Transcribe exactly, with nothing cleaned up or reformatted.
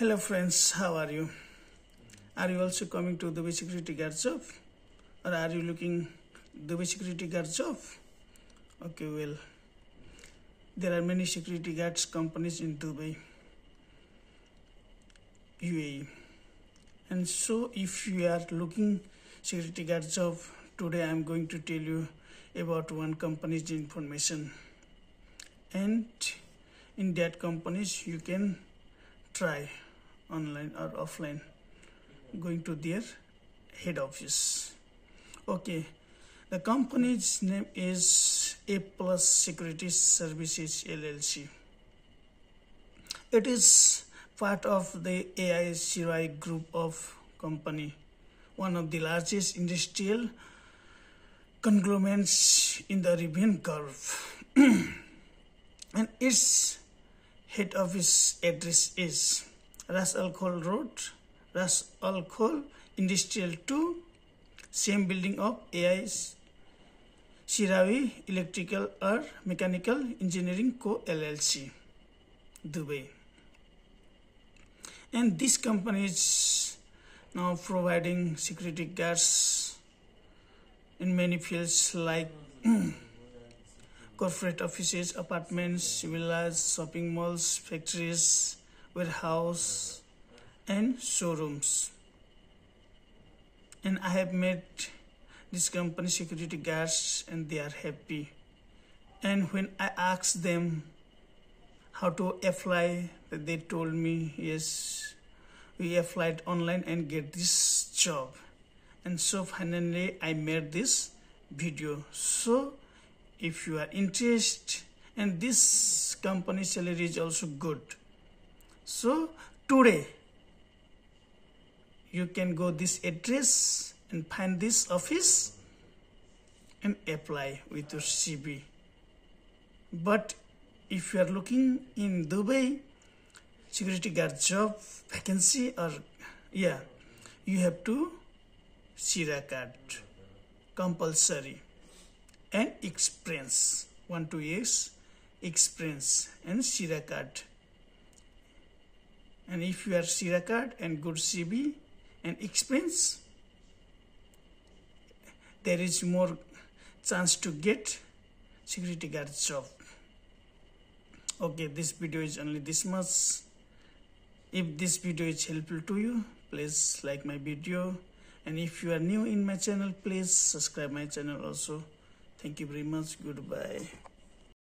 Hello friends, how are you? Are you also coming to Dubai security guard job? Or are you looking Dubai security guard job? Okay, well, there are many security guards companies in Dubai, U A E. And so if you are looking security guard job, today I am going to tell you about one company's information. And in that companies you can try online or offline going to their head office. Okay, the company's name is A plus Security Services L L C. It is part of the A I C I group of company, one of the largest industrial conglomerates in the Arabian Gulf. And its head office address is Ras Al Khul Road, Ras Al Khul Industrial two, same building of A Is, Shirawi Electrical or Mechanical Engineering Co. L L C, Dubai. And this company is now providing security guards in many fields like corporate offices, apartments, villas, shopping malls, factories, warehouses, and showrooms. And I have met this company security guards and they are happy. And when I asked them how to apply, they told me, yes, we applied online and get this job. And so finally I made this video. So if you are interested, and this company salary is also good. So today you can go this address and find this office and apply with your C V. But if you are looking in Dubai security guard job vacancy, or yeah, you have to SIRA card compulsory. And experience, one two years experience and SIRA card. And if you are SIRA card and good C V and experience, there is more chance to get security guard job. Okay, this video is only this much. If this video is helpful to you, please like my video. And if you are new in my channel, please subscribe my channel also. Thank you very much. Goodbye.